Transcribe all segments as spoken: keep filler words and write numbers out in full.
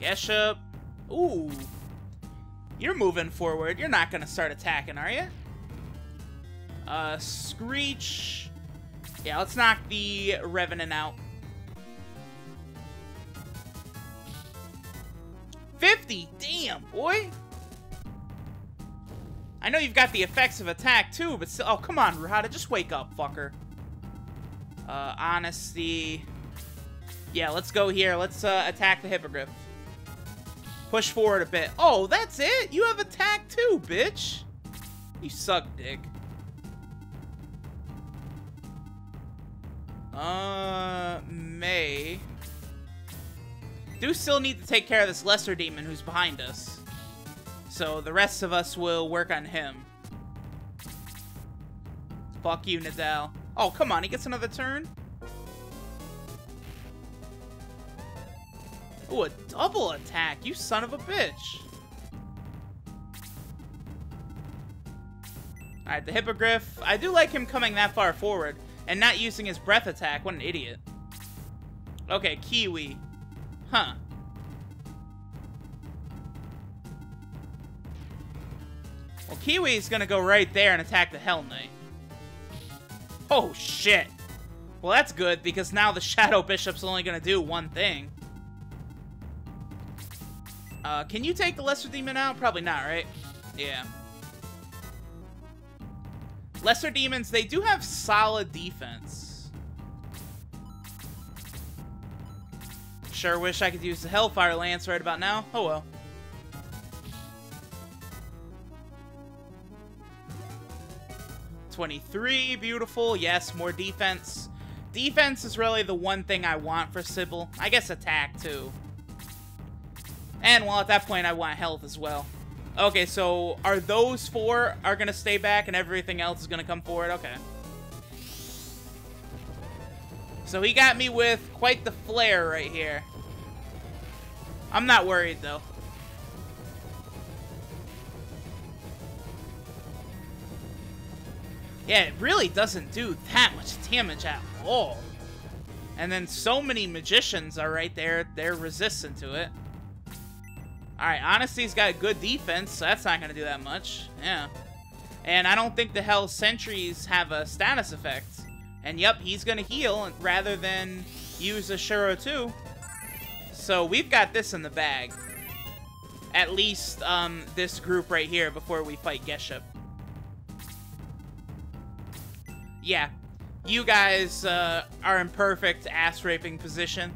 Geshp. Ooh. You're moving forward. You're not going to start attacking, are you? Uh, Screech. Yeah, let's knock the Revenant out. fifty! Damn, boy! I know you've got the effects of attack, too, but still... Oh, come on, Ruhaddo. Just wake up, fucker. Uh, honesty... Yeah, let's go here. Let's uh, attack the Hippogriff. Push forward a bit. Oh, that's it? You have attack, too, bitch! You suck, dick. Uh, May... Do still need to take care of this Lesser Demon who's behind us. So the rest of us will work on him. Fuck you, Nadal. Oh, come on, he gets another turn? Ooh, a double attack, you son of a bitch. Alright, the Hippogriff. I do like him coming that far forward and not using his breath attack. What an idiot. Okay, Kiwi. Huh. Well, Kiwi's gonna go right there and attack the Hell Knight. Oh, shit. Well, that's good, because now the Shadow Bishop's only gonna do one thing. Uh, can you take the Lesser Demon out? Probably not, right? Yeah. Lesser Demons, they do have solid defense. Sure wish I could use the Hellfire Lance right about now. Oh well. twenty-three, beautiful. Yes, more defense. Defense is really the one thing I want for Cybel. I guess attack too. And well, at that point I want health as well. Okay, so are those four are gonna stay back and everything else is gonna come forward? Okay. So he got me with quite the flare right here. I'm not worried, though. Yeah, it really doesn't do that much damage at all. And then so many magicians are right there. They're resistant to it. Alright, honesty's got good defense, so that's not going to do that much. Yeah. And I don't think the Hell Sentries have a status effect. And yep, he's gonna heal rather than use a Shiro too. So we've got this in the bag. At least um, this group right here before we fight Geshp. Yeah, you guys uh, are in perfect ass-raping position.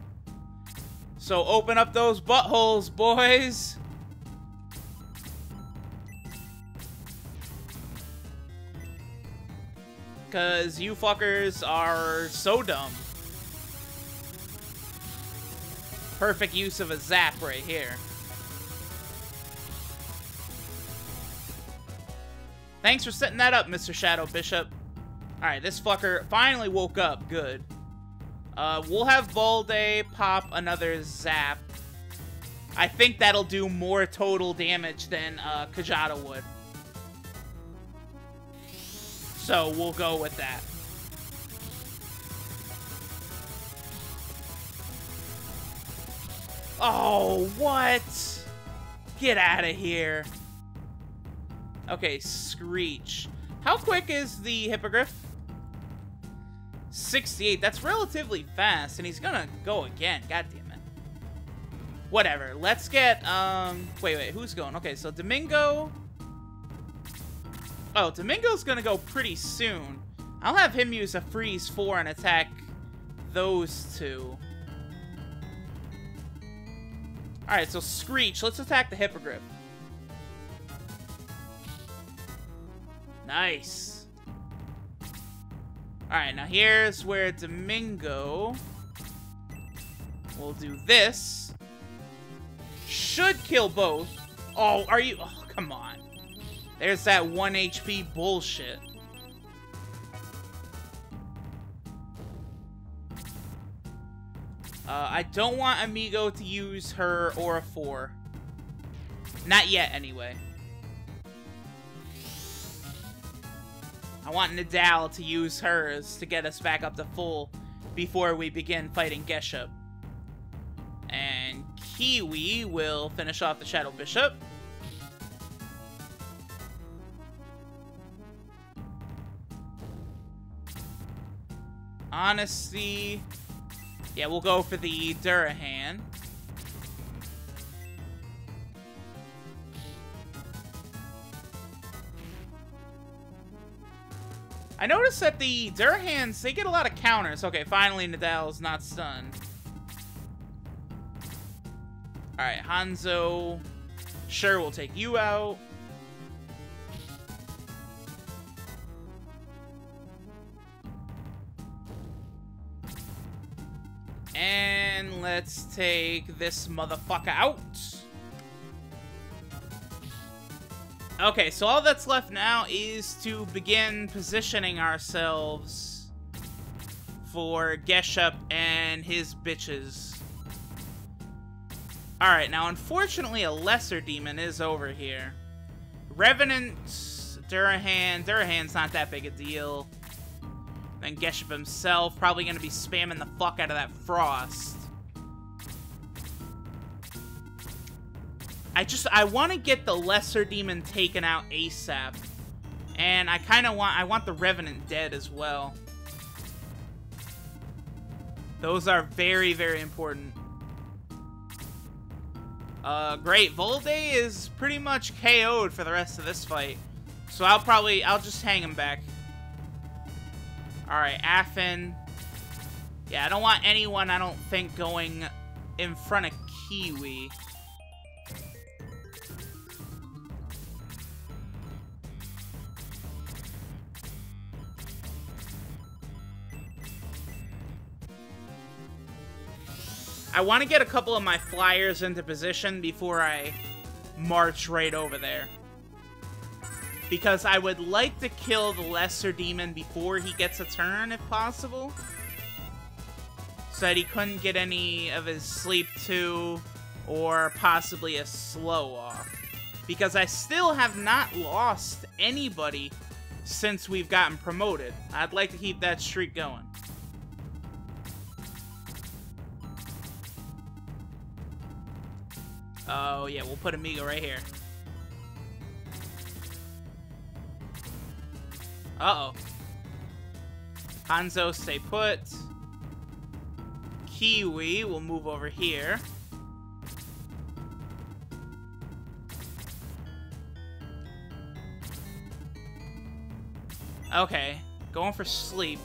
So open up those buttholes, boys. Because you fuckers are so dumb. Perfect use of a zap right here. Thanks for setting that up, Mister Shadow Bishop. Alright, this fucker finally woke up. Good. Uh, we'll have Valde pop another zap. I think that'll do more total damage than uh, Kajada would. So we'll go with that. Oh, what? Get out of here. Okay, Screech. How quick is the Hippogriff? sixty-eight. That's relatively fast, and he's gonna go again. God damn it. Whatever. Let's get, um... Wait, wait. Who's going? Okay, so Domingo... Oh, Domingo's gonna go pretty soon. I'll have him use a freeze four and attack those two. Alright, so Screech. Let's attack the Hippogriff. Nice. Alright, now here's where Domingo will do this. Should kill both. Oh, are you... Oh, come on. There's that one H P bullshit. Uh, I don't want Amigo to use her Aura four. Not yet, anyway. I want Nadal to use hers to get us back up to full before we begin fighting Geshp. And Kiwi will finish off the Shadow Bishop. Honestly, yeah, we'll go for the Durahan. I noticed that the Durahans, they get a lot of counters. Okay, finally Nadal's not stunned. Alright, Hanzo. Sure, we'll take you out. And let's take this motherfucker out. Okay, so all that's left now is to begin positioning ourselves for Geshp and his bitches. Alright, now unfortunately a Lesser Demon is over here. Revenant, Durahan. Durahan's not that big a deal. Then Geshp himself, probably gonna be spamming the fuck out of that Frost. I just, I want to get the Lesser Demon taken out ASAP. And I kind of want, I want the Revenant dead as well. Those are very, very important. Uh, great. Valde is pretty much K O'd for the rest of this fight. So I'll probably, I'll just hang him back. Alright, Affin. Yeah, I don't want anyone, I don't think, going in front of Kiwi. I want to get a couple of my flyers into position before I march right over there. Because I would like to kill the Lesser Demon before he gets a turn, if possible. So that he couldn't get any of his Sleep two or possibly a slow off. Because I still have not lost anybody since we've gotten promoted. I'd like to keep that streak going. Oh, yeah, we'll put Amigo right here. Uh-oh. Hanzo, stay put. Kiwi will move over here. Okay, going for sleep.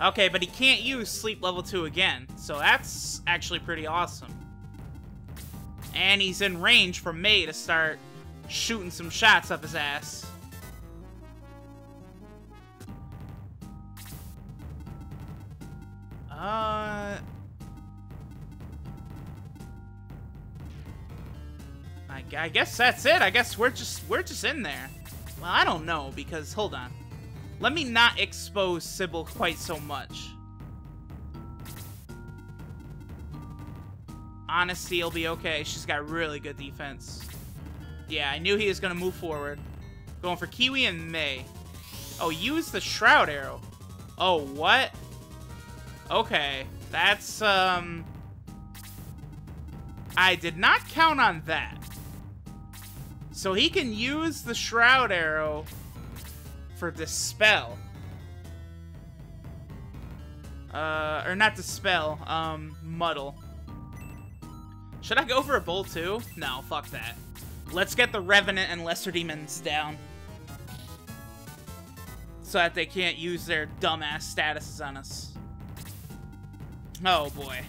Okay, but he can't use sleep level two again, so that's actually pretty awesome. And he's in range for May to start shooting some shots up his ass. Uh... I, I guess that's it. I guess we're just, we're just in there. Well, I don't know, because, hold on. Let me not expose Cybel quite so much. Honestly, it'll be okay. She's got really good defense. Yeah, I knew he was going to move forward. Going for Kiwi and May. Oh, use the Shroud Arrow. Oh, what? Okay. That's, um... I did not count on that. So he can use the Shroud Arrow for Dispel. Uh, or not Dispel. Um, Muddle. Should I go for a Bolt too? No, fuck that. Let's get the Revenant and Lesser Demons down. So that they can't use their dumbass statuses on us. Oh boy.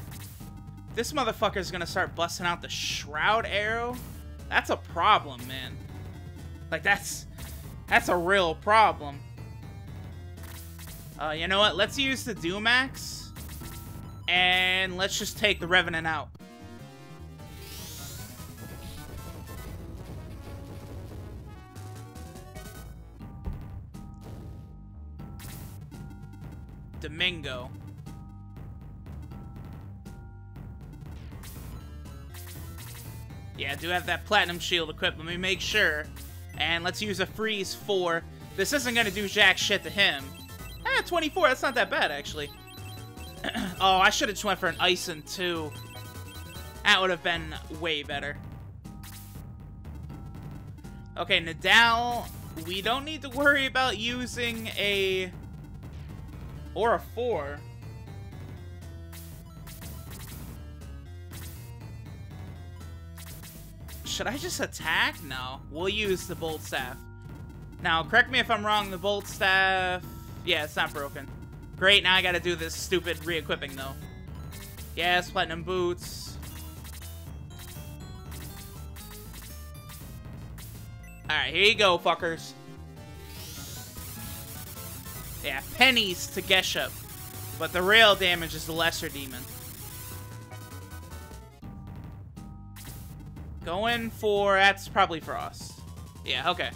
This motherfucker's gonna start busting out the Shroud Arrow? That's a problem, man. Like, that's... That's a real problem. Uh, you know what? Let's use the Doom Axe. And let's just take the Revenant out. Domingo. Yeah, I do have that Platinum Shield equipped. Let me make sure. And let's use a Freeze four. This isn't going to do jack shit to him. Eh, twenty-four. That's not that bad, actually. Oh, I should have just went for an Ison too. That would have been way better. Okay, Nadal, we don't need to worry about using a... or a four. Should I just attack? No. We'll use the Bolt Staff. Now, correct me if I'm wrong, the Bolt Staff... yeah, it's not broken. Great, now I gotta do this stupid re-equipping, though. Yes, Platinum Boots. Alright, here you go, fuckers. Yeah, pennies to Geshp. But the real damage is the Lesser Demon. Going for... that's probably Frost. Yeah, okay.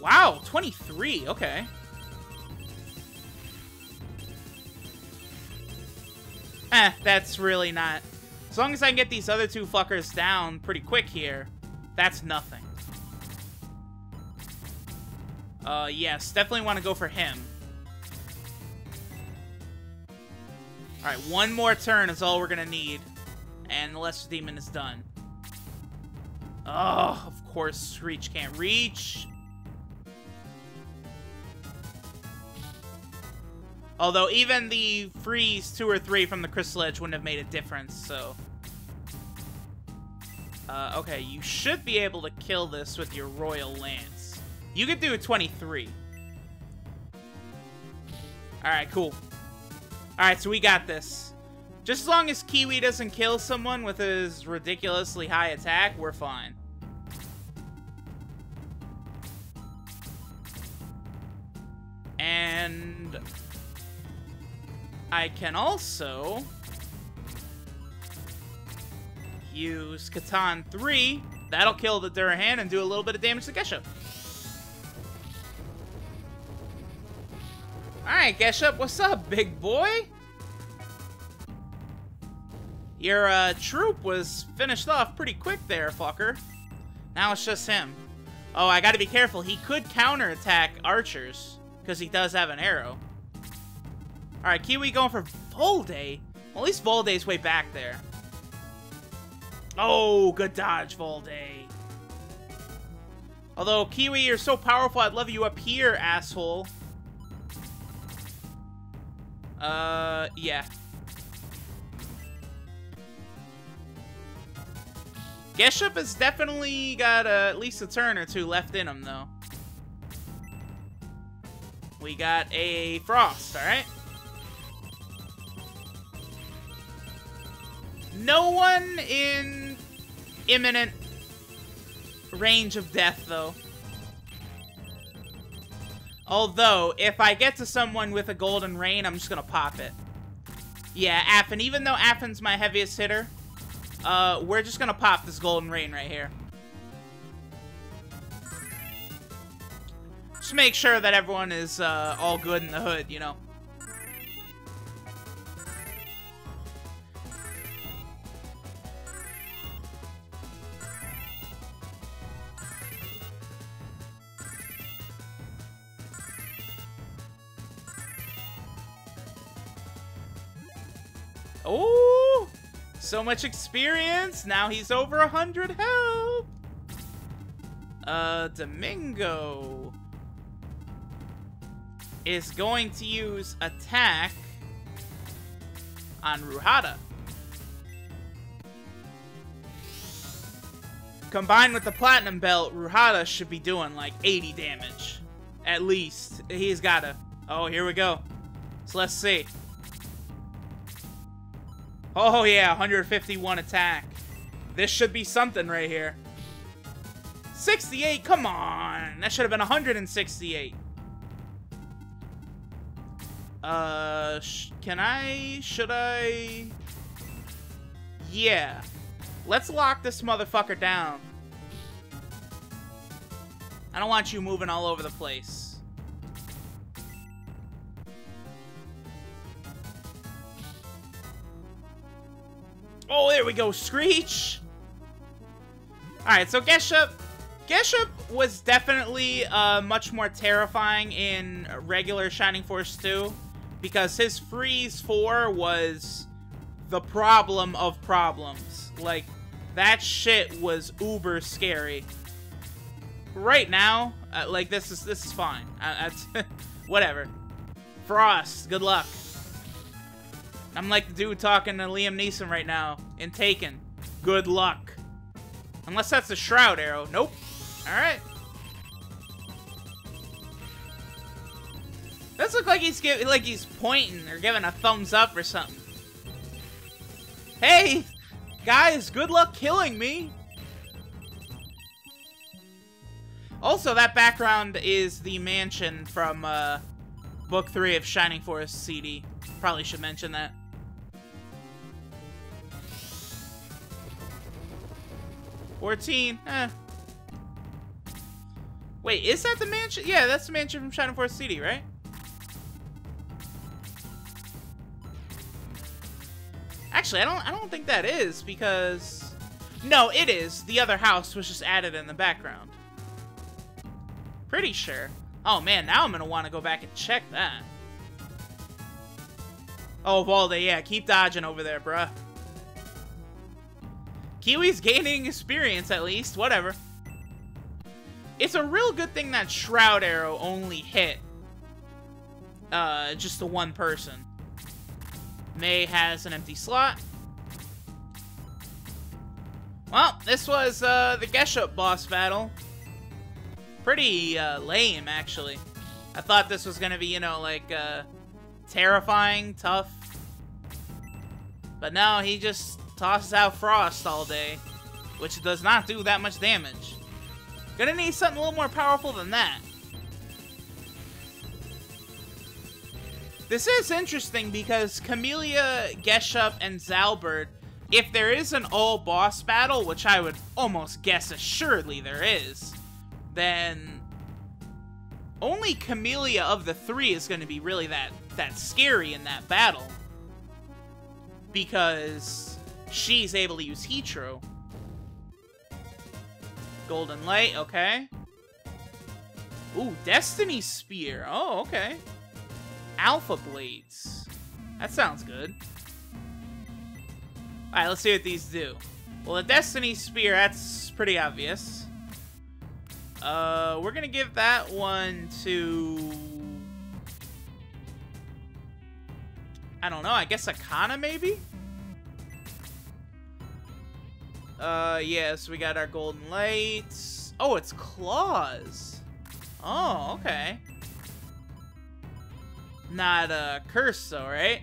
Wow, twenty-three, okay. Eh, that's really not... as long as I can get these other two fuckers down pretty quick here, that's nothing. Uh, yes, definitely want to go for him. Alright, one more turn is all we're gonna need. And the Lesser Demon is done. Oh, of course Screech can't reach. Although even the freeze two or three from the Crystal Edge wouldn't have made a difference, so... Uh, okay, you should be able to kill this with your Royal Lance. You could do twenty-three. Alright, cool. Alright, so we got this. Just as long as Kiwi doesn't kill someone with his ridiculously high attack, we're fine. And... I can also... use Catan three. That'll kill the Durahan and do a little bit of damage to Geshp. Alright, Geshp, what's up, big boy? Your uh, troop was finished off pretty quick there, fucker. Now it's just him. Oh, I gotta be careful. He could counterattack archers, because he does have an arrow. Alright, Kiwi going for Valde. Well, at least Valde's way back there. Oh, good dodge, Valde. Although, Kiwi, you're so powerful, I'd love you up here, asshole. Uh, yeah. Geshp has definitely got uh, at least a turn or two left in him, though. We got a Frost, alright? No one in imminent range of death, though. Although, if I get to someone with a Golden Rain, I'm just gonna pop it. Yeah, Affin. Even though Affin's my heaviest hitter... Uh, we're just gonna pop this Golden Rain right here. Just make sure that everyone is, uh, all good in the hood, you know. Oh! So much experience! Now he's over a hundred health! Uh, Domingo... is going to use attack... on Ruhaddo. Combined with the Platinum Belt, Ruhaddo should be doing like eighty damage. At least. He's gotta... oh, here we go. So let's see. Oh yeah, one hundred fifty-one attack. This should be something right here. sixty-eight, come on! That should have been one hundred sixty-eight. Uh, sh can I... should I... yeah. Let's lock this motherfucker down. I don't want you moving all over the place. Oh, there we go, Screech! Alright, so Geshp... Geshp was definitely uh, much more terrifying in regular Shining Force two. because his freeze four was the problem of problems. Like, that shit was uber scary. Right now, uh, like, this is this is fine. Uh, that's whatever. Frost, good luck. I'm like the dude talking to Liam Neeson right now in Taken. Good luck. Unless that's a Shroud Arrow. Nope. Alright. Does look like he's giving, like he's pointing or giving a thumbs up or something. Hey! Guys, good luck killing me! Also, that background is the mansion from uh, Book three of Shining Force C D. Probably should mention that. fourteen, eh. Wait, is that the mansion? Yeah, that's the mansion from Shining Force C D, right? Actually, I don't I don't think that is, because... No, it is. The other house was just added in the background. Pretty sure. Oh, man, now I'm gonna want to go back and check that. Oh, Valde, yeah, keep dodging over there, bruh. Kiwi's gaining experience, at least. Whatever. It's a real good thing that Shroud Arrow only hit uh, just the one person. May has an empty slot. Well, this was uh, the Geshp boss battle. Pretty uh, lame, actually. I thought this was gonna be, you know, like uh, terrifying, tough. But no, he just tosses out Frost all day, which does not do that much damage. Gonna need something a little more powerful than that. This is interesting because Camellia, Geshp, and Zalbert, if there is an all-boss battle, which I would almost guess assuredly there is, then only Camellia of the three is going to be really that, that scary in that battle. Because she's able to use Heatro. Golden Light, okay. Ooh, Destiny Spear. Oh, okay. Alpha Blades. That sounds good. Alright, let's see what these do. Well, the Destiny Spear, that's pretty obvious. Uh, we're gonna give that one to... I don't know, I guess Akana, maybe? Uh, yeah, so we got our Golden Lights. Oh, it's Claws. Oh, okay. Not a curse, though, right?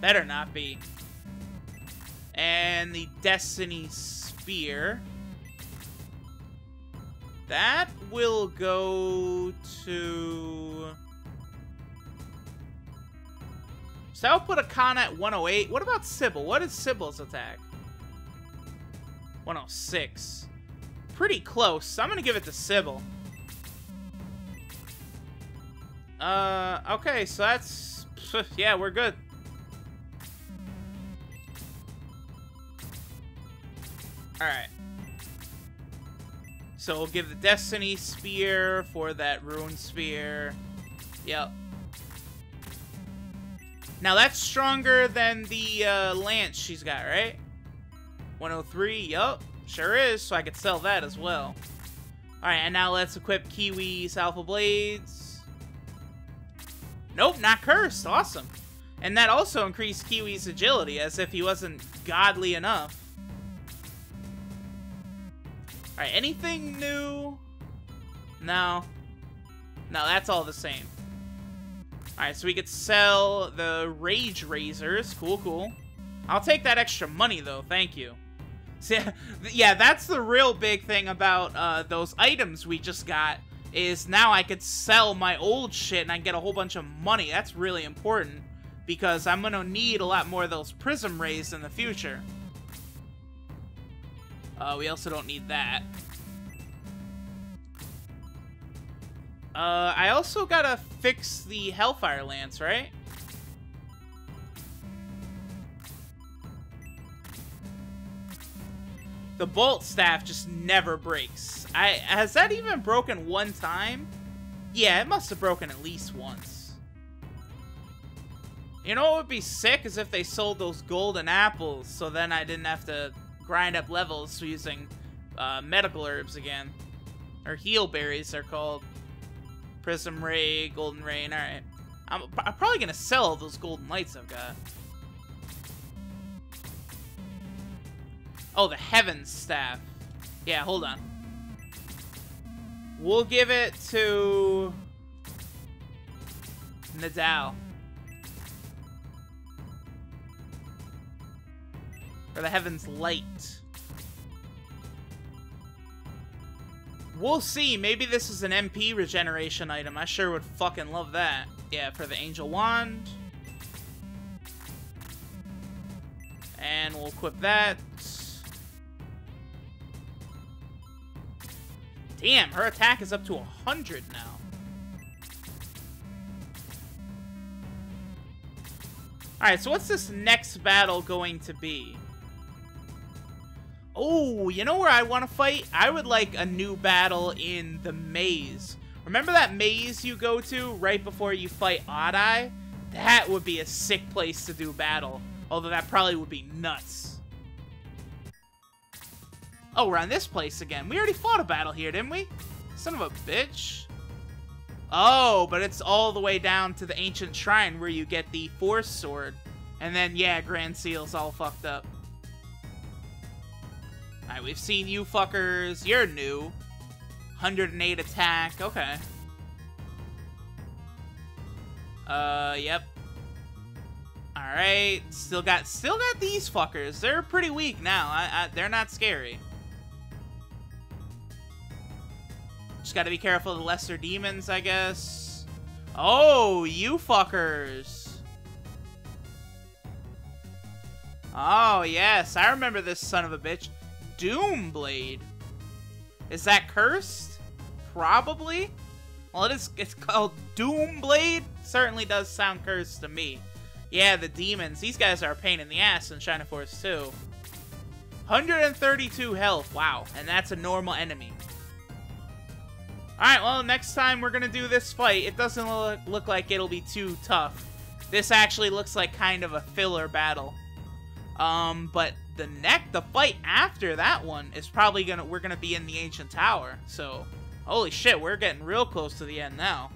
Better not be. And the Destiny Spear. That will go to... So I'll put Akana at one oh eight. What about Cybel? What is Cybel's attack? one oh six. Pretty close, so I'm gonna give it to Cybel. Uh, okay, so that's... Yeah, we're good. Alright. So we'll give the Destiny Spear for that Rune Spear. Yep. Now that's stronger than the uh, Lance she's got, right? one oh three, yup. Sure is, so I could sell that as well. Alright, and now let's equip Kiwi's Alpha Blades. Nope, not cursed. Awesome. And that also increased Kiwi's agility, as if he wasn't godly enough. Alright, anything new? No. No, that's all the same. Alright, so we could sell the Rage Razors. Cool, cool. I'll take that extra money, though. Thank you. See, yeah, that's the real big thing about uh, those items we just got. Is now I could sell my old shit and I get a whole bunch of money. That's really important because I'm gonna need a lot more of those Prism Rays in the future. Uh, we also don't need that. Uh, I also gotta fix the Hellfire Lance, right? The Bolt Staff just never breaks. I has that even broken one time? Yeah, it must have broken at least once. You know what would be sick is if they sold those golden apples, so then I didn't have to grind up levels using uh, medical herbs again. Or heal berries, they're called. Prism Ray, Golden Rain, alright. I'm, I'm probably gonna sell those golden lights I've got. Oh, the Heaven Staff. Yeah, hold on. We'll give it to Nadal. Or the Heaven's Light. We'll see. Maybe this is an M P regeneration item. I sure would fucking love that. Yeah, for the Angel Wand. And we'll equip that. Damn, her attack is up to one hundred now. Alright, so what's this next battle going to be? Oh, you know where I want to fight? I would like a new battle in the maze. Remember that maze you go to right before you fight Oddeye? That would be a sick place to do battle. Although that probably would be nuts. Oh, we're on this place again. We already fought a battle here, didn't we? Son of a bitch. Oh, but it's all the way down to the Ancient Shrine where you get the Force Sword. And then, yeah, Grand Seal's all fucked up. Alright, we've seen you fuckers. You're new. one hundred eight attack. Okay. Uh, yep. Alright. Still got still got these fuckers. They're pretty weak now. I, I, they're not scary. Just gotta be careful of the lesser demons, I guess. Oh, you fuckers. Oh, yes. I remember this son of a bitch. Doom Blade. Is that cursed? Probably. Well, it is, it's called Doom Blade. Certainly does sound cursed to me. Yeah, the demons. These guys are a pain in the ass in Shining Force two. one hundred thirty-two health. Wow. And that's a normal enemy. Alright, well, next time we're going to do this fight. It doesn't look, look like it'll be too tough. This actually looks like kind of a filler battle. Um, but... The neck, the fight after that one is probably gonna, we're gonna be in the Ancient Tower. So, holy shit, we're getting real close to the end now.